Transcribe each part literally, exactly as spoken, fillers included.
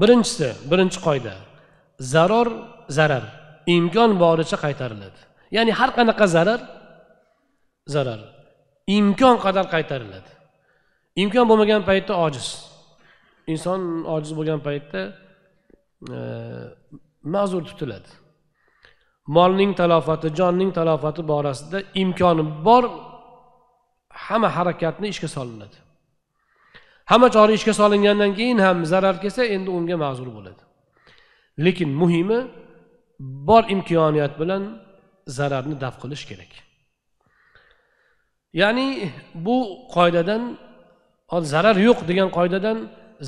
Birinchisi, birinchi qoida. Zarar, zarar. İmkon boricha qaytariladi. Ya'ni har qanaqa zarar, zarar. İmkon qadar qaytariladi. İmkon bo'lmagan paytda ojiz. İnson ojiz bo'lgan paytda e, ma'zur tutiladi. Molning talofati, jonning talofati borasida imkoni bor hamma harakatni ishga solinadi. Hamma chora ishga solingandan keyin ham zarar kelsa, endi unga ma'zur bo'ladi. Lekin muhimi bor imkoniyat bilan zararni daf qilish kerak. Ya'ni bu qoidadan zarar yo'q degan qoidadan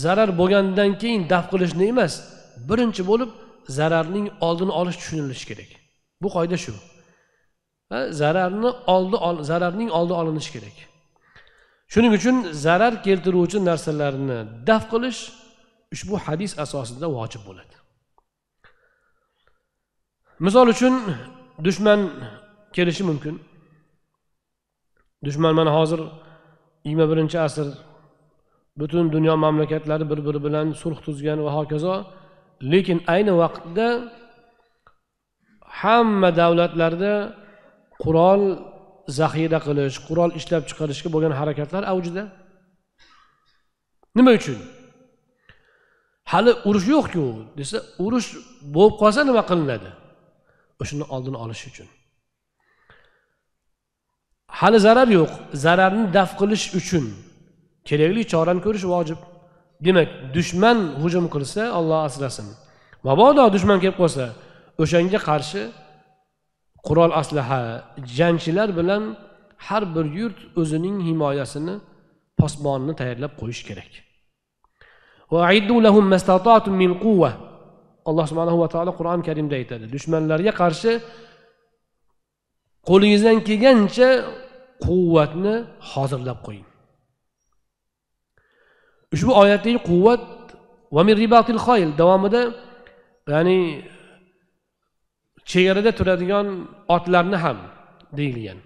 zarar bo'lgandan keyin daf qilishni emas, birinchi bo'lib zararning oldini olish tushunilishi kerak. Bu qoida shu. Zararni oldi zararning oldi olinishi kerak. Shuning uchun zarar keltiruvchi narsalarni daf qilish ushbu hadis asosida vojib bo'ladi. Misol uchun dushman kelishi mumkin. Dushman mana hozir yigirma birinchi asr butun dunyo mamlakatlari bir-biri bilan sulh tuzgan va hokazo, lekin ayni vaqtda hamma davlatlarda qurol zaxira qilish, qurol ishlab chiqarishga bo'lgan harakatlar avjida. Nima uchun? Hali urush yo'q-ku desa, urush bo'lib qolsa nima qilinadi? O'shini oldini olish uchun. Hali zarar yo'q, zararni daf qilish uchun kerakli chorani ko'rish vojib. Demak, dushman hujum qilsa, Alloh asrasin, mabodo dushman kelib qolsa, o'shanga qarshi qurol aslaha, jangchilar bilan har bir yurt o'zining himoyasini, posbonini tayyorlab qo'yish kerak. Va aiddu lahum mastata'tum min quwwa. Alloh subhanahu va taolo Qur'oni Karimda aytadi, dushmanlarga qarshi qo'lingizdan kelgancha quvvatni hozirlab qo'ying. Ushbu oyatdagi quvvat va min ribatil xoyl davomida, ya'ni chegarada turadigan otlarni ham deyilgan.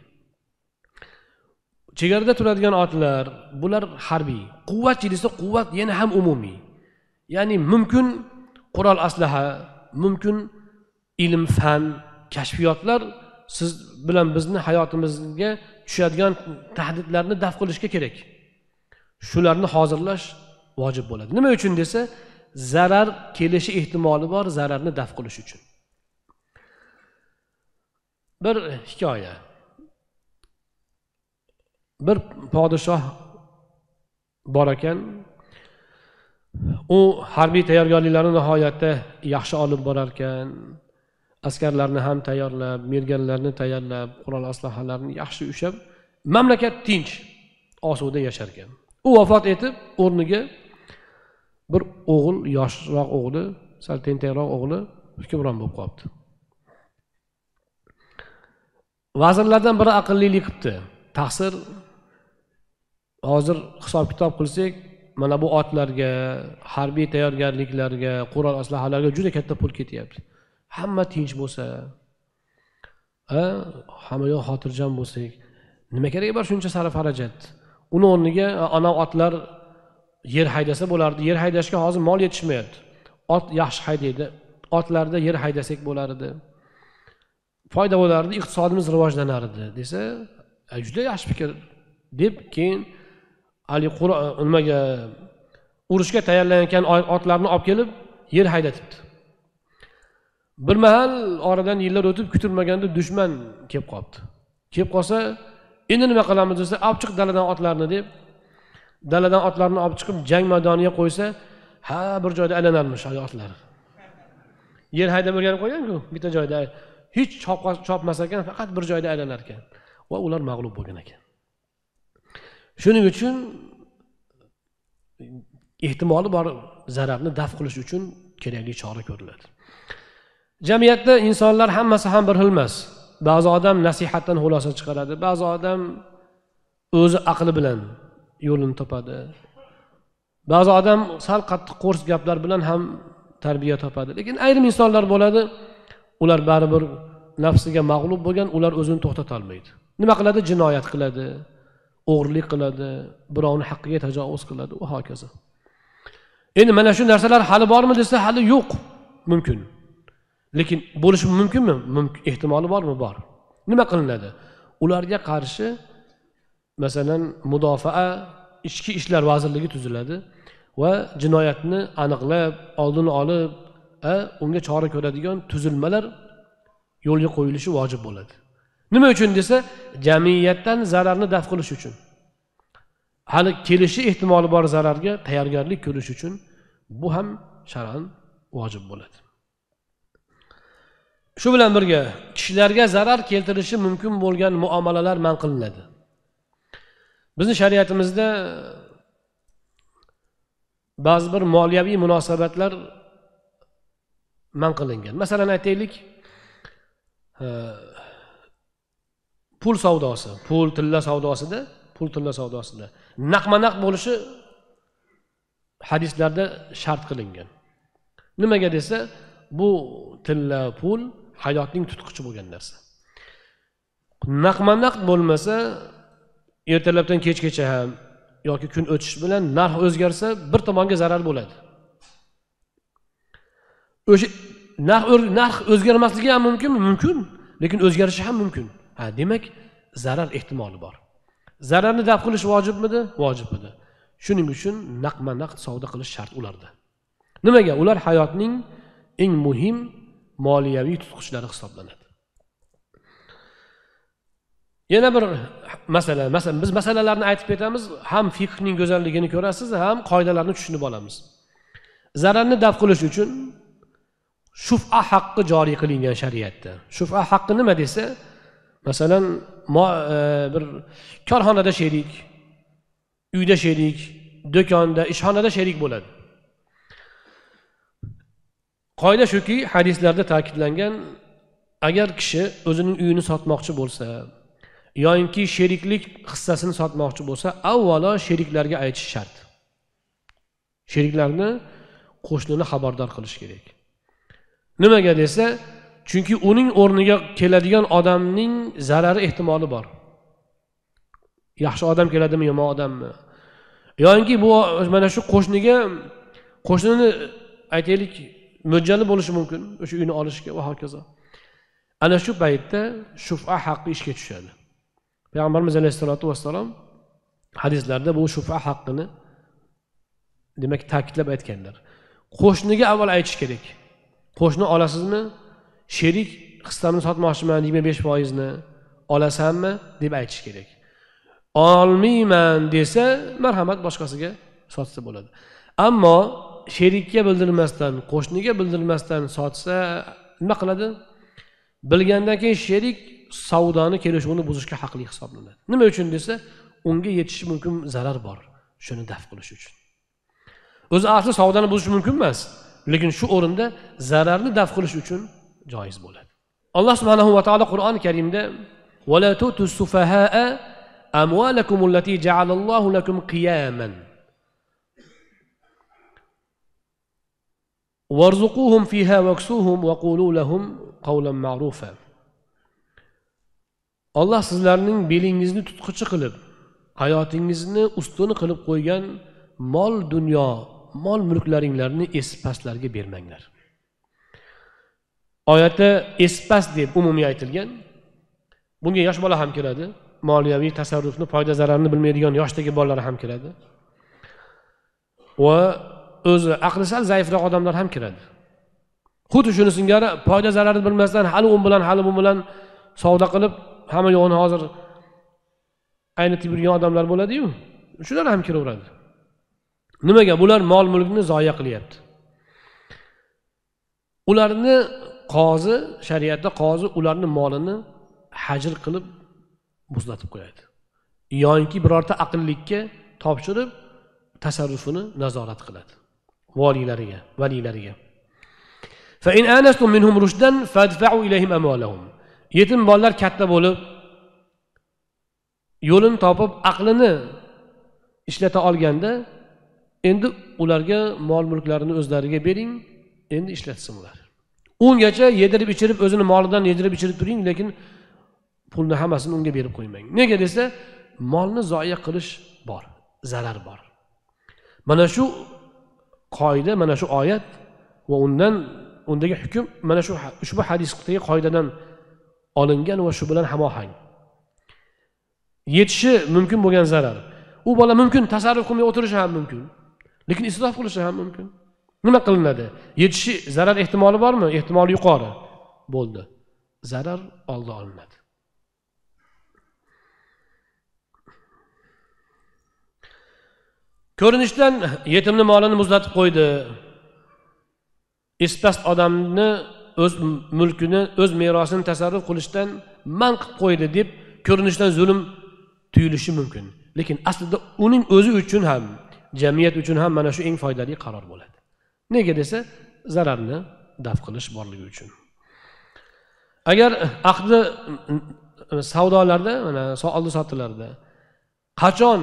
Chegarada turadigan otlar, bular harbiy. Quvvatchi desa, quvvat yana ham umumiy. Ya'ni mumkin qurol aslaha, mumkin ilm, fan, kashfiyotlar siz bilan bizni hayotimizga tushadigan tahdidlarni daf qilishga kerak. Shularni hozirlash vojib bo'ladi. Nima uchun desa, zarar kelishi ehtimoli bor, zararni daf qilish uchun. Bir hikoya. Bir podshoh bor ekan. U harbiy tayyorgarliklarni nihoyatda yaxshi olib borar ekan. Askarlarni ham tayyorlab, merganlarni tayyorlab, qurol aslahalarni yaxshi ushlab, mamlakat tinch, osuda yashar ekan. U vafot etib, o'rniga bir o'g'il, yoshroq o'g'li, sal tentakroq o'g'li hukmron bo'lib qolibdi. Vazirlardan biri aqllilik qilibdi. Ta'sir hozir hisob-kitob qilsak, mana bu otlarga, harbiy tayyorgarliklarga, qurol aslahalarga juda katta pul ketyapti. Hamma tinch bo'lsa, ha, hamma yo'q xotirjam bo'lsak, nima keragi bor shuncha sarf xarajat? Uni o'rniga ana otlar yer haydasa bo'lardi. Yer haydashga hozir mol yetishmayapti. Ot yaxshi haydaydi. Otlarda yer haydasak bo'lardi. Foyda bo'lardi, iqtisodimiz rivojlanardi desa, juda yaxshi fikr deb keyin Ali Qur'on nimaga urushga tayyorlanayotgan otlarni olib kelib yer haydatibdi. Bir mahal oradan yillar o'tib kutilmaganda dushman kelib qolibdi. Kelib qolsa, endi nima qilamiz desa, olib chiq daladan otlarni deb, daladan otlarni olib chiqib jang maydoniga qo'ysa, ha, bir joyda aylanarmish otlar. Yer haydab o'rganib qo'ygan-ku, bitta joyda hech chopmas ekan, faqat bir joyda aylanar ekan va ular mag'lub bo'lgan ekan. Shuning uchun ehtimoli bor zararni daf qilish uchun kerakli chora ko'riladi. Jamiyatda insonlar hammasi ham bir xil emas. Ba'zi odam nasihatdan xulosa chiqaradi, ba'zi odam o'zi aqli bilan yo'lini topadi. Ba'zi odam sal qattiq qo'rs gaplar bilan ham tarbiya topadi. Lekin ayrim insonlar bo'ladi, ular baribir nafsiga mag'lub bo'lgan, ular o'zini to'xtata olmaydi. Nima qiladi? Jinoyat qiladi, o'g'irlik qiladi, birovning haqqiga tajovuz qiladi va hokazo. Endi mana shu narsalar hali bormi desa hali yo'q, mümkün. Lekin bo'lishi mümkün mü? Mümkün. Ehtimoli bormi? Bor. Nima qilinadi? Ularga qarshi masalan mudofaa ichki ishlar vazirligi tuziladi va jinoyatni aniqlab, oldini olib, unga chora ko'radigan tuzilmalar yo'lga qo'yilishi vojib bo'ladi. Nima uchun desa, jamiyatdan zararni daf qilish uchun. Hali kelishi ehtimoli bor zararga tayyorgarlik ko'rish uchun bu ham shar'an vojib bo'ladi. Shu bilan birga kishilarga zarar keltirishi mumkin bo'lgan muomalalar man qilinadi. Bizning shariatimizda ba'zi bir moliyaviy munosabatlar man qilingan. Masalan aytaylik, pul savdosi, pul tilla savdosida, pul tilla savdosida naqma-naq bo'lishi hadislarda shart qilingan. Nimaga desa, bu tilla pul hayotning tutqichi bo'lgan narsa. Naqma-naq bo'lmasa, ertalabdan kechgacha ham yoki kun o'tishi bilan narx o'zgarsa, bir tomonga zarar bo'ladi. O'sha narx narx o'zgarmasligi ham mumkinmi? Mumkin, lekin o'zgarishi ham mümkün. Ha, demek zarar ehtimoli bor. Zararni daf qilish vojibmidi? Vojibmidi. Shuning uchun naqma-naq savdo qilish shart ularda. Nimaga? Ular hayotning eng muhim moliyaviy tutqichlari hisoblanadi. Yana bir masala, masalan biz masalalarni aytib ketamiz, ham fiqhning go'zalligini ko'rasiz, ham qoidalarni tushunib olamiz. Zararni daf qilish uchun shuf'a haqqi joriy qilingan shariatda. Shuf'a haqqi nima desa, masalan, bir korxonada sherik, uyda sherik, do'konda, ishxonada sherik bo'ladi. Qoida shuki, hadislarda ta'kidlangan, agar kishi o'zining uyini sotmoqchi bo'lsa, yoinki sheriklik hissasini sotmoqchi bo'lsa, avvalo sheriklarga aytish shart. Sheriklarni qo'shnini xabardor qilish kerak. Nimaga desa, chunki uning o'rniga keladigan odamning zarari ehtimoli bor. Yaxshi odam keladimi, yomon odammi? Yo'inki bu mana shu qo'shniga qo'shnini aytaylik mo'ljali bo'lishi mumkin o'sha uyni olishga va hokazo. Ana shu paytda shuf'a haqqi ishga tushadi. Payg'ambarimiz alayhisolatu vassalom hadislarda bu shuf'a haqqini demak ta'kidlab aytganlar. Qo'shniga avval aytish kerak. Qo'shni olasizmi? Sherik hissamni sotmoqchiman, yigirma besh foizini olasanmi deb aytish kerak. Olmayman desa, marhamat boshqasiga sotsa bo'ladi. Ammo sherikka bildirmasdan, qo'shniga bildirmasdan sotsa nima qiladi? Bilgandan keyin sherik savdoni kelishuvini buzishga haqli hisoblanadi. Nima uchun desa, unga yetishi mumkin zarar bor, shuni daf qilish uchun. O'zi asli savdoni buzish mumkin emas, lekin shu o'rinda zararni daf qilish uchun joiz bo'ladi. Alloh subhanahu va taolo Qur'oni Karimda "Va la tu'tus sufaha'a amwalakum allati ja'alallohu lakum qiyaman warzuquhum fiha waksuhum wa qulu lahum qawlan ma'rufa." Alloh sizlarning belingizni tutqichi qilib, hayotingizni ustuni qilib qo'ygan mol dunyo, mol mulklaringlarni esib pastlarga bermanglar. Oyatda espas deb umumiy aytilgan. Bunga yosh bola ham keladi, moliyaviy tasarrufni, foyda zararni bilmaydigan yoshdagi bolalar ham keladi va o'zi aqli sal zaifroq odamlar ham kiradi. Xuddi shuni singari foyda zararni bilmasdan hali un bilan hali bu bilan savdo qilib, hamma yo'g'ini hozir aynitib yurgan odamlar bo'ladi-yu, shular ham kiraveradi. Nimaga? Bular mol mulkni zoya qilyapti. Ularni qozi, shariatda qozi ularning molini hajr qilib muzlatib qo'yadi. Yo'inki birorta aqllikka topshirib tasarrufini nazorat qiladi. Valilariga, valilariga. Fa in anastum minhum rushdan fadfa'u ilayhim amwalahum. Yetim bolalar katta bo'lib yo'lini topib aqlini ishlata olganda, endi ularga mol-mulklarini o'zlariga bering, endi ishlatsinlar. Ungacha yedirib ichirib, o'zini molidan yedirib ichirib turing, lekin pulni hammasini unga berib qo'ymang. Nega desa, molni zoya qilish bor, zarar bor. Mana shu qoida mana shu oyat va undan undagi hukm mana shu ushbu hadisdagi qoidadan olingan va shu bilan hamohang. Yetishi mumkin bo'lgan zarar. U bola mumkin tasarruf qilmay o'tirishi ham mumkin, lekin isrof qilishi ham mumkin. Nima qilinadi? Yetishi zarar ehtimoli bormi? Ehtimoli yuqori. Bo'ldi. Zarar oldi olinadi. Ko'rinishdan yetimni molini muzlatib qo'ydi. Ispast odamni o'z mulkini, o'z merosini tasarruf qilishdan man qilib qo'ydi deb ko'rinishdan zulm tuyulishi mumkin. Lekin aslida uning o'zi uchun ham, jamiyat uchun ham mana shu eng foydali qaror bo'ladi. Nega desa, zararni daf qilish borligi uchun. Agar aqdi savdolarda, mana savdo sotilarda qachon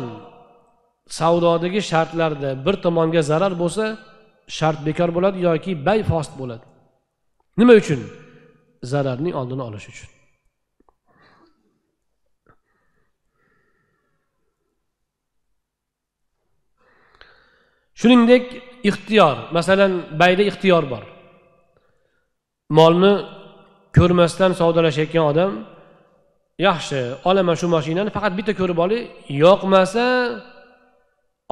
savdodagi shartlarda bir tomonga zarar bo'lsa, shart bekor bo'ladi yoki bay fosit bo'ladi. Nima uchun? Zararning oldini olish uchun. Shuningdek, ixtiyor, masalan, bayda ixtiyor bor. Molni ko'rmasdan savdolashayotgan odam, yaxshi, olaman shu mashinani, faqat bitta ko'rib olay, yoqmasa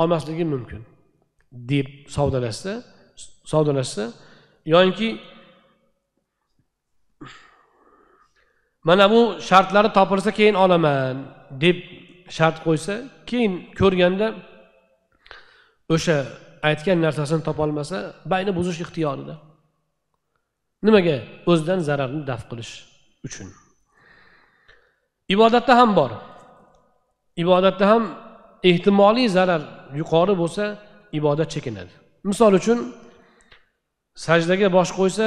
olmasligi mumkin deb savdolashsa, savdolashsa, yoki mana bu shartlari topilsa keyin olaman deb shart qo'ysa, keyin ko'rganda o'sha aytgan narsasini topa olmasa, bayni buzish ixtiyorida. Nimaga? O'zidan zararni daf qilish uchun. Ibodatda ham bor. Ibodatda ham ehtimoliy zarar yuqori bo'lsa, ibodat chekinadi. Misol uchun, sajdaga bosh qo'ysa,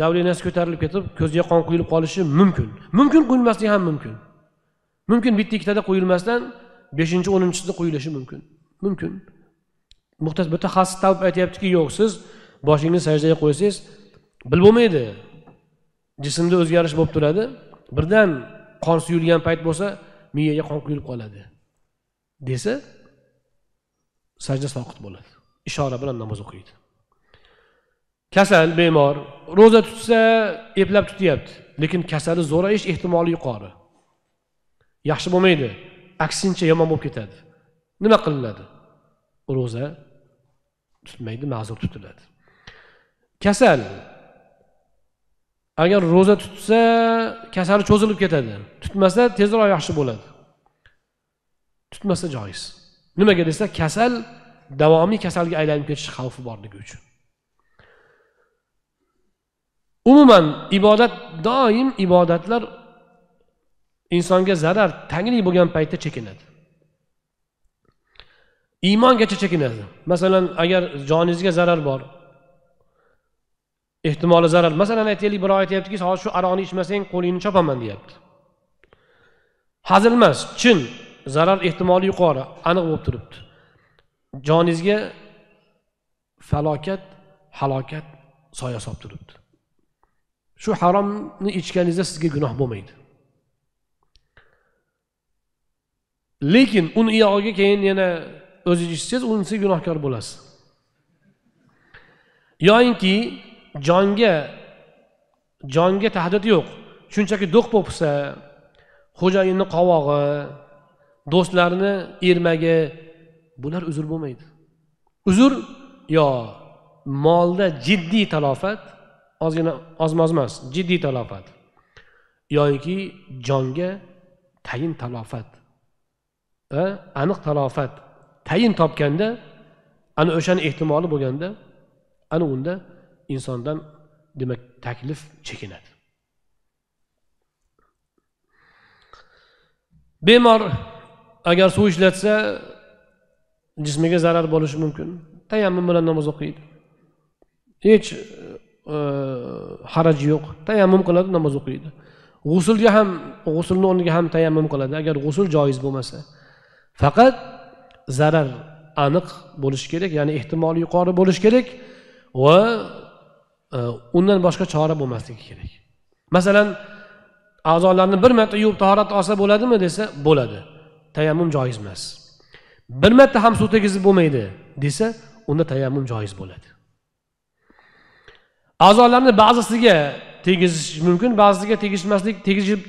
davlinasi ko'tarilib ketib, ko'ziga qon quyilib qolishi mumkin. Mumkin quyilmasligi ham mumkin. Mumkin bitta ikkitada quyilmasdan beshinchi o'ninchi quyilishi mumkin. Mumkin. Muxtas mutaxassis tavib aytayaptiki, yo'q, siz boshingizni sajdaga qo'ysangiz, bilib bo'lmaydi. Jismda o'zgarish bo'lib turadi. Birdan qon suyulgan payt bo'lsa, miyaga qon quyilib qoladi desa, sajda soqit bo'ladi. Ishora bilan namoz o'qiydi. Kasal, bemor roza tutsa, eplab tutyapti, lekin kasali zo'rayish ehtimoli yuqori. Yaxshi bo'lmaydi, aksincha yomon bo'lib ketadi. Nima qilinadi? Roza tutmaydi, ma'zur tutiladi. Kasal agar roza tutsa, kasali cho'zilib ketadi. Tutmasa tezroq yaxshi bo'ladi. Tutmasa joiz. Nimaga desa, kasal davomiy kasalga aylanib ketish xavfi borligi uchun. Umuman ibodat, doim ibodatlar insonga zarar, tanglik bo'lgan paytda chekinadi. Iymongacha chekinadi. Masalan, agar joningizga zarar bor, ehtimoli zarar. Masalan, aytaylik, birov aytayaptiki, hozir shu aroqni ichmasang, qo'lingni chopaman deyapti. Hazil emas, chin zarar ehtimoli yuqori, aniq bo'lib turibdi. Joningizga falokat, halokat soya solib turibdi. Shu haromni ichganingizda sizga gunoh bo'lmaydi. Lekin uni iyog'iga keyin yana o'zingiz ichsangiz, unisi gunohkor bo'lasiz. Yo'inki jonga jonga tahdid yo'q. Shunchaki do'q bo'lsa, xo'jayinning qovog'i, do'stlarni ermagi, bular uzr bo'lmaydi. Uzr yo molda jiddiy talofat, ozgina ozmoz emas, jiddiy talofat. Yo'inki jonga tayin talofat. Va aniq talofat tayin topganda, ana o'shaning ehtimoli bo'lganda, ana unda insondan demak taklif chekinadi. Bemor agar suv ishlatsa, jismiga zarar bo'lishi mumkin. Tayammum bilan namoz o'qiydi. Hech e, haraj yo'q. Tayammum qiladi, namoz o'qiydi. G'usulga ham, g'usulning o'rniga ham tayammum qiladi agar g'usul joiz bo'lmasa. Faqat zarar aniq bo'lishi kerak, ya'ni ehtimoli yuqori bo'lishi kerak va e, undan boshqa chora bo'lmasligi kerak. Masalan, a'zolarni bir marta yuvib tahorat olsa bo'ladimi desa, bo'ladi. Tayammum joiz emas. Bir marta ham suv tegizib bo'lmaydi desa, unda tayammum joiz bo'ladi. A'zolarni ba'zisiga tegizish mumkin, ba'zisiga tegishmaslik,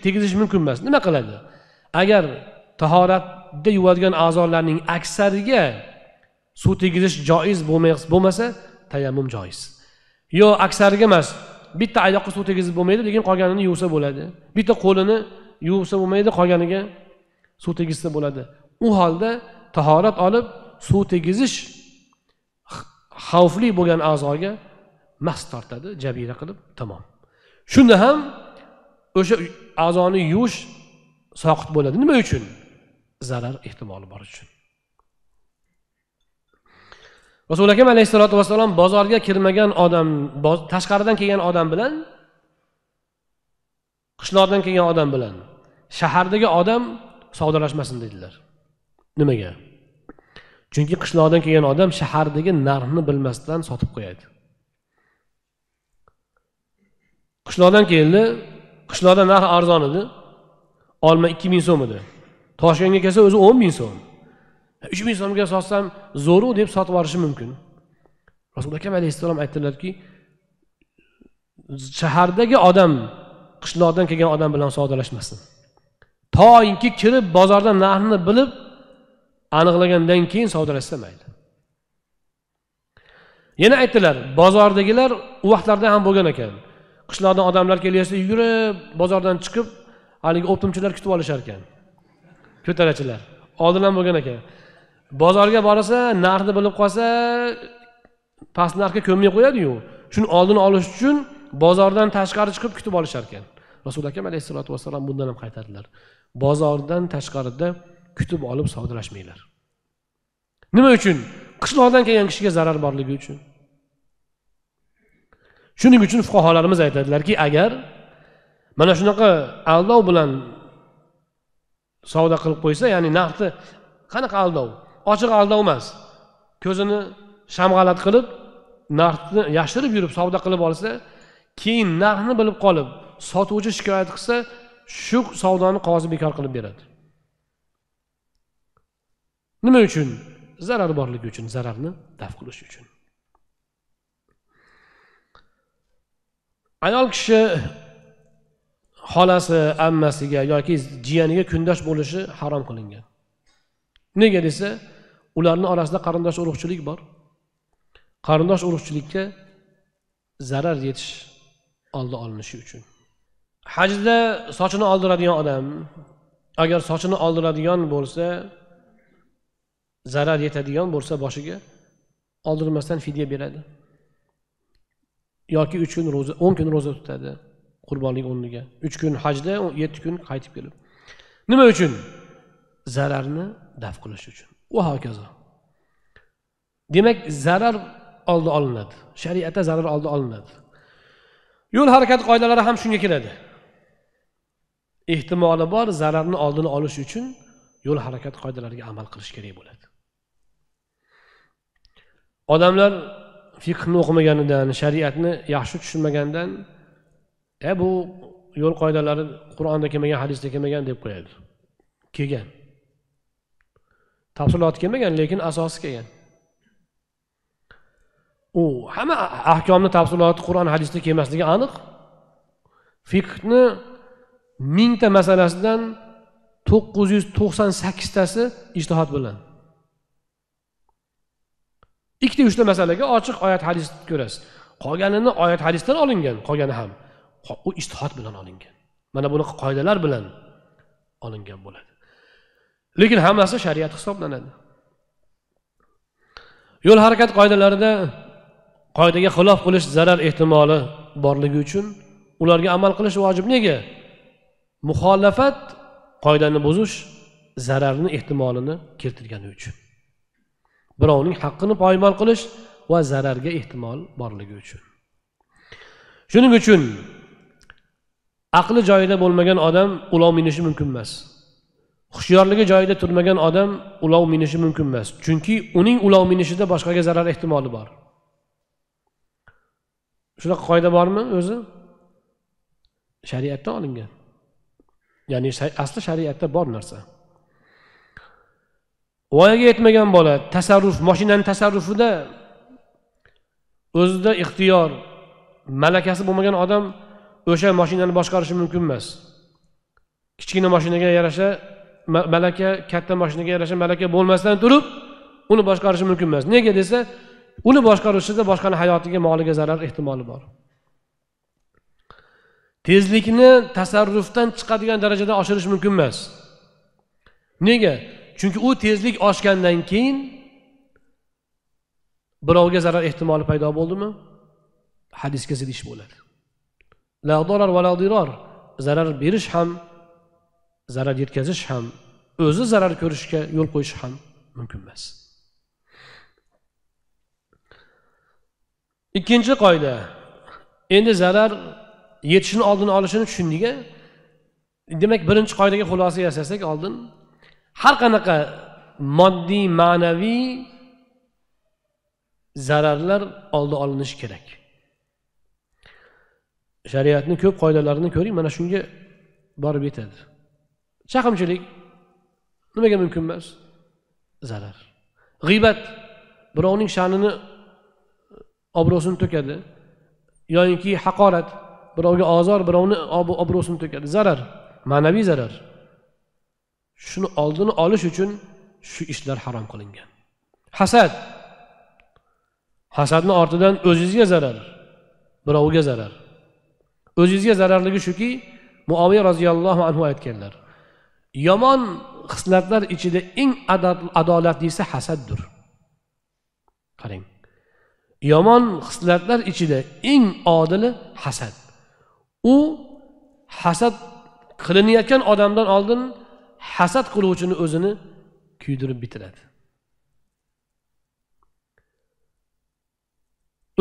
tegizish mumkin emas. Nima qiladi? Agar tahoratda yuvadigan a'zolarning aksariga suv tegizish joiz bo'lmasa, tayammum joiz. Yo, aksariga emas. Bitta oyoqqa suv tegizib bo'lmaydi, lekin qolganini yuvsa bo'ladi. Bitta qo'lini yuvsa bo'lmaydi, qolganiga suv tegizsa bo'ladi. U holda tahorat olib suv tegizish xavfli bo'lgan a'zoga mas tortadi, jabira qilib, tamom. Shunda ham o'sha a'zoni yuvish soqit bo'ladi. Nima uchun? Zarar ehtimoli bor uchun. Rasul Akram Aleyhissalatu Vesselam bozorga kirmagan odam, tashqaridan kelgan odam bilan, qishloqdan kelgan odam bilan shahardagi odam savdolashmasin dedilar. Nimaga? Chunki qishloqdan kelgan odam shahardagi narxni bilmasdan sotib qo'yadi. Qishloqdan keldi, qishloqda narx arzon edi. Olma ikki ming so'm edi. Toshkentga kelsa o'zi o'n ming so'm. uch ming so'mga sotsam zo'ru deb sotib olishi mumkin. Rasululloh akram alayhissalom aytdilarki, shahardagi odam qishloqdan kelgan odam bilan savdolashmasin. To'yinki kirib bozorda narxni bilib aniqlagandan keyin savdolashsa mayli. Yana aytdilar, bozordagilar u vaqtlarda ham bo'lgan ekan. Qishloqdan odamlar kelyapsa, yurib bozordan chiqib haligi o'ptimchilar kutib olishar ekan. Ko'tarachilar oldindan bo'lgan ekan. Bozorga borsa, narxni bilib qolsa, past narxga ko'may qo'yadi-yu. Shuni oldini olish uchun bozordan tashqari chiqib kutib olishar ekan. Rasul akram alayhissalatu vassalam bundan ham qaytardilar. Bozordan tashqarida kutib olib savdolashmanglar. Nima uchun? Qishloqdan kelgan kishiga zarar borligi uchun. Shuning uchun fuqaholarimiz aytadilarki, agar mana shunaqa aldov bilan savdo qilib qo'ysa, ya'ni narxni qanaqa aldov? Ochiq aldov emas. Ko'zini shamg'alat qilib, narxni yashirib yurib savdo qilib olsa, keyin narxni bilib qolib sotuvchi shikoyat qilsa, shu savdoni qozi bekor qilib beradi. Nima uchun? Zarar borligi uchun, zararni daf qilish uchun. Ayol kishi xolasi, ammasiga yoki jiyaniga kundosh bo'lishi harom qilingan. Nega desa, ularning orasida qarindosh urug'chilik bor. Qarindosh urug'chilikka zarar yetish oldi olinishi uchun. Hajda sochini oldiradigan odam, agar sochini oldiradigan bo'lsa, zarar yetadigan bo'lsa boshiga, oldirmasdan fidya beradi. Yoki uch kun roza, o'n kun roza tutadi qurbonlik o'rniga. uch kun hajda, yetti kun qaytib kelib. Nima uchun? Zararni daf qilish uchun. Va hokazo. Demak, zarar oldi olinadi. Shariatda zarar oldi olinadi. Yo'l harakati qoidalari ham shunga kiradi. Ehtimoli bor zararni oldini olish uchun yo'l harakati qoidalariga amal qilish kerak bo'ladi. Odamlar fiqhni o'qimaganidan, shariatni yaxshi tushunmaganidan "E bu yo'l qoidalari Qur'onda kelmagan, hadisda kelmagan" deb qo'yadi. Kelgan. Tafsilot kelmagan, lekin asosi kelgan. U hamma ahkomni tafsiloti Qur'on hadisda kelmasligi aniq. Fiqhni ming ta masalasidan to'qqiz yuz to'qson sakkiz tasi ijtihod bilan. ikki ta uch ta masalaga ochiq oyat hadis ko'rasiz. Qolganini oyat hadisdan olingan, qolgani ham u ijtihod bilan olingan. Mana buni qoidalar bilan olingan bo'ladi. Lekin hammasi shariat hisoblanadi. Yo'l harakat qoidalarida qoidaga xilof qilish zarar ehtimoli borligi uchun ularga amal qilish vojib. Nega? Muxolafat qoidani buzish zararni ehtimolini keltirgani uchun. Birovning haqqini poymol qilish va zararga ehtimol borligi uchun. Shuning uchun aqli joyida bo'lmagan odam ulov minishi mumkin emas. Hushyorligi joyida turmagan odam ulov minishi mumkin emas. Chunki uning ulov minishida boshqaga zarar ehtimoli bor. Shunaqa qoida bormi o'zi? Shariatdan olingan. Ya'ni asli shariatda bor narsa. Voyaga yetmagan bola tasarruf, mashinani tasarrufida o'zida ixtiyor, malakasi bo'lmagan odam o'sha mashinani boshqarishi mumkin emas. Kichkina mashinaga yarasha malaka, katta mashinaga yarasha malaka bo'lmasdan turib uni boshqarishi mumkin emas. Nega desa, uni boshqarishda boshqaning hayotiga, moliga zarar ehtimoli bor. Tezlikni tasarrufdan chiqadigan darajada oshirish mumkin emas. Nega? Chunki u tezlik oshgandan keyin birovga zarar ehtimoli paydo bo'ldimi? Hadisga zid ish bo'ladi. La darar va la dirar. Zarar berish ham, zarar yetkazish ham, o'zi zarar ko'rishga yo'l qo'yish ham mumkin emas. İkinci qoida. Endi zarar yetishini oldini olishini tushundinga. Demak, birinchi qoidaga xulosa yasasak oldin, har qanaqa moddiy, ma'naviy zararlar oldi olinishi kerak. Shariatning ko'p qoidalarini ko'ring, mana shunga borib yetadi. Chaqimchilik nimaga mumkin emas? Zarar. G'ibat birovning sha'nini, obro'sini to'kadi yoki haqorat birovga azor, birovni obro'sini to'kadi. Zarar, ma'naviy zarar. Shuni oldini olish uchun shu ishlar harom qilingan. Hasad. Hasadni ortidan o'zingizga zarar, birovga zarar. O'zingizga zararligi shuki, Muaviya roziyallohu anhu aytganlar. Yomon xislatlar ichida eng adolatlisi hasaddir. Qarang. Yomon xislatlar ichida eng odili hasad. U hasad qilinayotgan odamdan oldin hasad qiluvchini o'zini kuydirib bitiradi.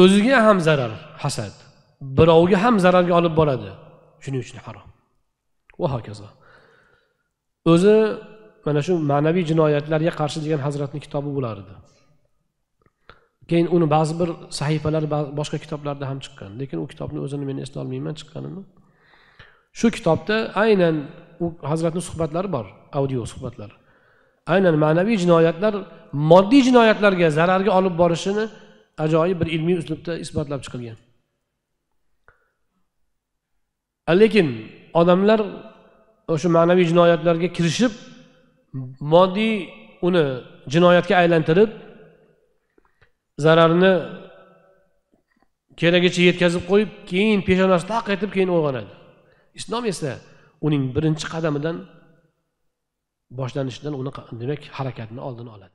O'ziga ham zarar hasad, birovga ham zararga olib boradi. Shuning uchun harom. Va hokazo. O'zi mana shu ma'naviy jinoyatlarga qarshi degan hazratning kitobi bo'lar edi. Keyin uni ba'zi bir sahifalar boshqa kitoblarda ham chiqqan, lekin u kitobni o'zini men eslay olmayman chiqqanini. Shu kitobda aynan u hazratning suhbatlari bor, audio suhbatlari. Aynan ma'naviy jinoyatlar moddiy jinoyatlarga, zararga olib borishini ajoyib bir ilmiy uslubda isbotlab chiqilgan. Lekin odamlar o'sha ma'naviy jinoyatlarga kirishib, moddiy uni jinoyatga aylantirib, zararni keragicha yetkazib qo'yib, keyin peshonasi taq etib keyin o'lganadi. Islom esa uning birinchi qadamidan, boshlanishidan uni demak harakatni oldini oladi.